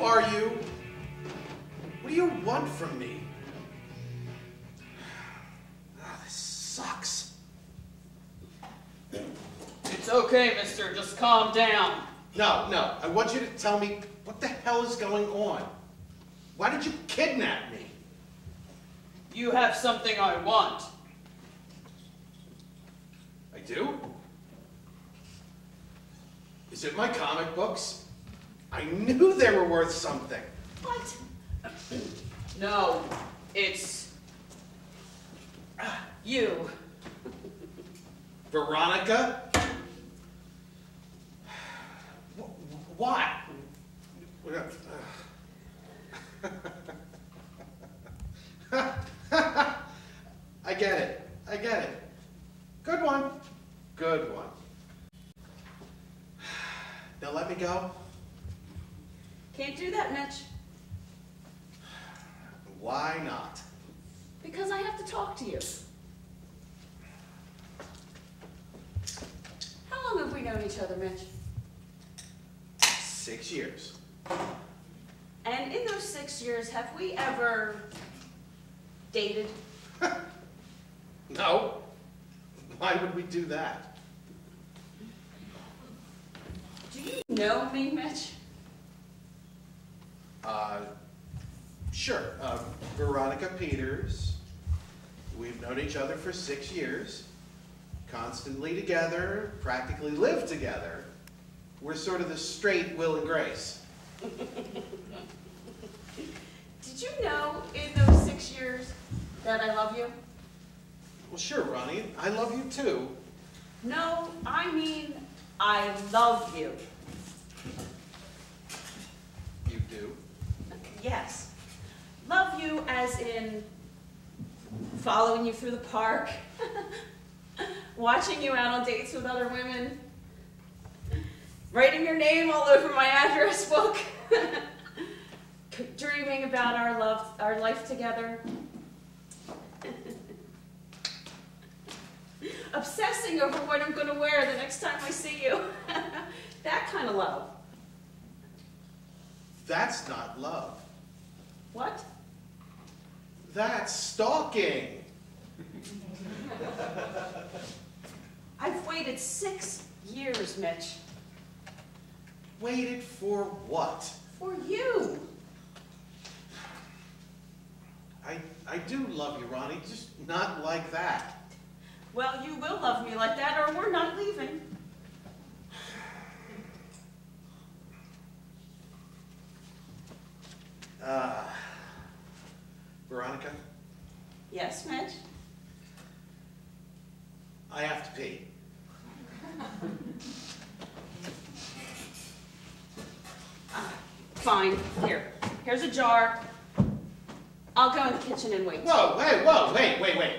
Who are you? What do you want from me? Oh, this sucks. It's okay, mister. Just calm down. No. I want you to tell me what the hell is going on. Why did you kidnap me? You have something I want. I do? Is it my comic books? I knew they were worth something. What? No, it's... you. Veronica? What? I get it. Good one. Now let me go. Can't do that, Mitch. Why not? Because I have to talk to you. How long have we known each other, Mitch? 6 years. And in those 6 years, have we ever dated? No. Why would we do that? Do you know me, Mitch? Sure. Veronica Peters. We've known each other for 6 years. Constantly together, practically live together. We're sort of the straight Will and Grace. Did you know in those 6 years that I love you? Well, sure, Ronnie. I love you, too. No, I mean I love you. You do? Yes. Love you as in following you through the park, watching you out on dates with other women, writing your name all over my address book, dreaming about our life together, obsessing over what I'm going to wear the next time I see you. That kind of love. That's not love. What? That's stalking. I've waited 6 years, Mitch. Waited for what? For you. I do love you, Ronnie, just not like that. Well, you will love me like that, or we're not leaving. Veronica? Yes, Mitch? I have to pee. Fine. Here's a jar. I'll go in the kitchen and wait. Whoa, wait.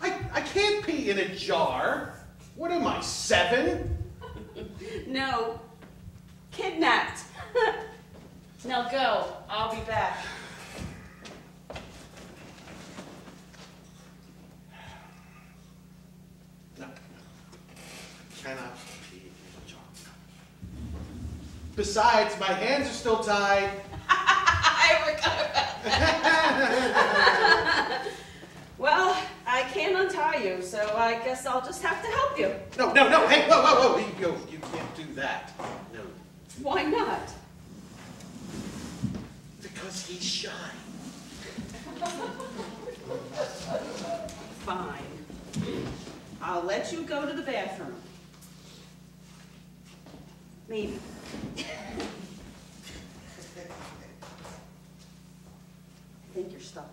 I can't pee in a jar. What am I, 7? No. Kidnapped. Now go. I'll be back. No. Cannot pee in a jar. Besides, my hands are still tied. I forgot about that. Well, I can't untie you, so I guess I'll just have to help you. No, hey, whoa, you can't do that. No. Why not? Because he's shy. Fine. I'll let you go to the bathroom. Maybe. I think you're stuck.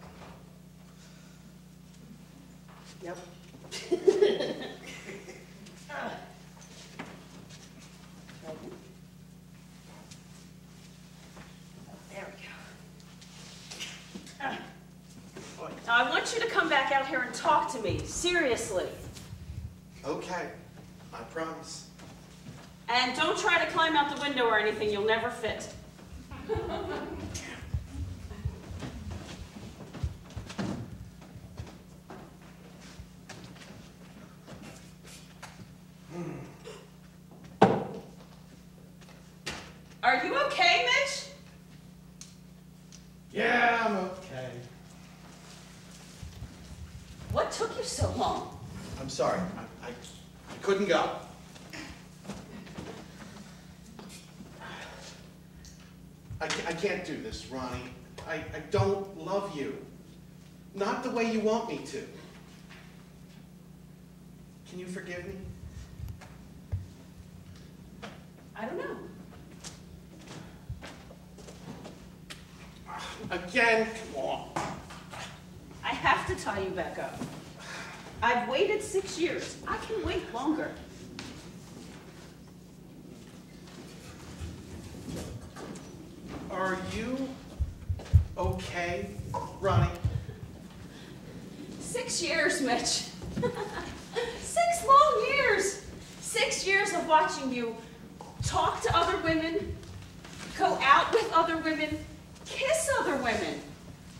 Yep. There we go. Now I want you to come back out here and talk to me, seriously. Okay, I promise. And don't try to climb out the window or anything, you'll never fit. Are you okay, Mitch? sorry. I couldn't go. I can't do this, Ronnie. I don't love you. Not the way you want me to. Can you forgive me? I don't know. Again, come on. I have to tie you back up. I've waited 6 years. I can wait longer. Are you okay, Ronnie? 6 years, Mitch. 6 long years. 6 years of watching you talk to other women, go out with other women, kiss other women.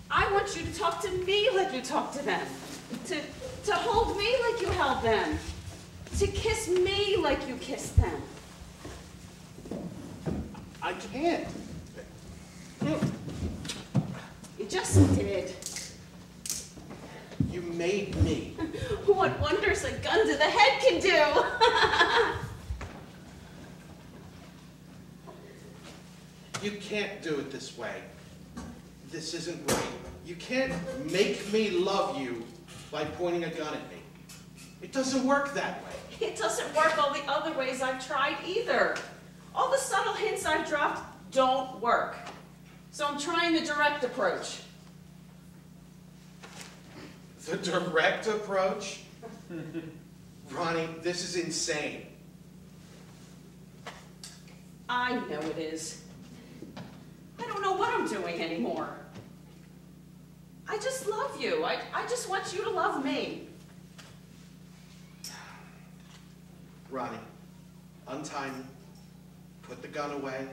I want you to talk to me like you talk to them, to hold me like you held them, to kiss me like you kissed them. I can't. You just did. You made me. What wonders a gun to the head can do! You can't do it this way. This isn't right. You can't make me love you by pointing a gun at me. It doesn't work that way. It doesn't work all the other ways I've tried either. All the subtle hints I've dropped don't work. So I'm trying the direct approach. The direct approach? Ronnie, this is insane. I know it is. I don't know what I'm doing anymore. I just love you. I just want you to love me. Ronnie, untie me. Put the gun away.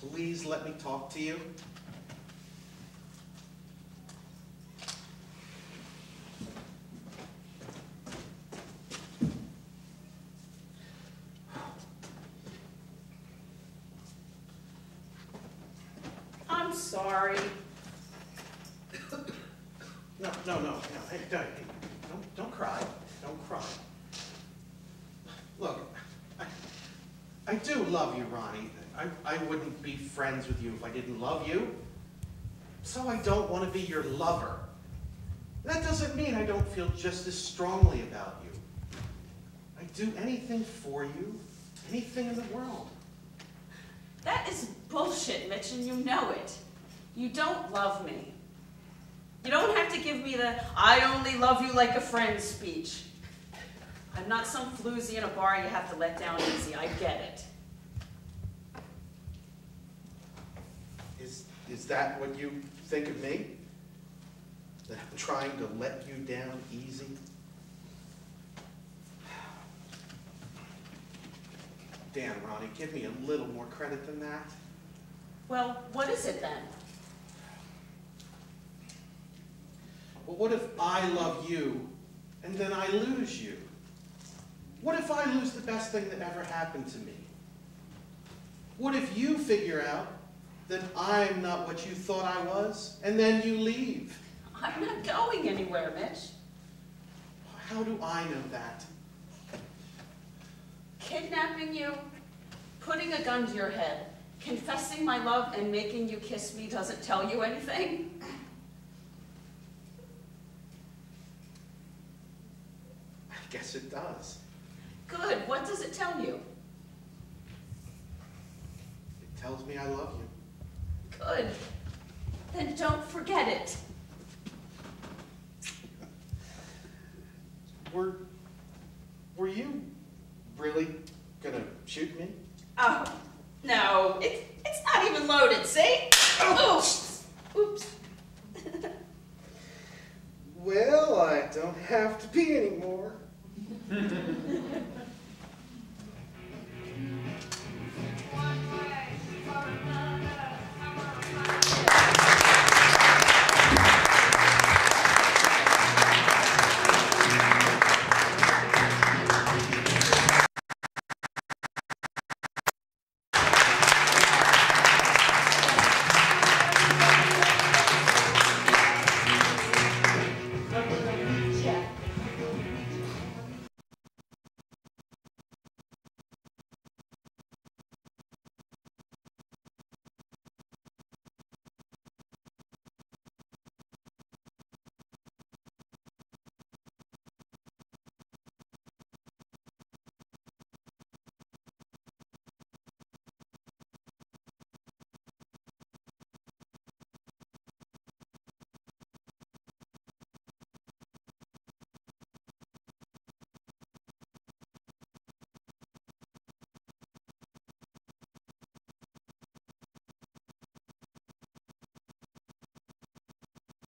Please let me talk to you. I'm sorry. No. Hey, don't cry. Don't cry. Look, I do love you, Ronnie. I wouldn't be friends with you if I didn't love you. So I don't want to be your lover. That doesn't mean I don't feel just as strongly about you. I'd do anything for you, anything in the world. That is bullshit, Mitch, and you know it. You don't love me. You don't have to give me the I only love you like a friend speech. I'm not some floozy in a bar you have to let down easy. I get it. Is that what you think of me? That I'm trying to let you down easy? Damn, Ronnie, give me a little more credit than that. Well, what is it then? Well, what if I love you and then I lose you? What if I lose the best thing that ever happened to me? What if you figure out that I'm not what you thought I was, and then you leave? I'm not going anywhere, Mitch. How do I know that? Kidnapping you, putting a gun to your head, confessing my love and making you kiss me doesn't tell you anything? I guess it does. Good. What does it tell you? It tells me I love you. Good. Then don't forget it. Were you really gonna shoot me? Oh, no. It's not even loaded, see? Oops. Oops. Well, I don't have to pee anymore.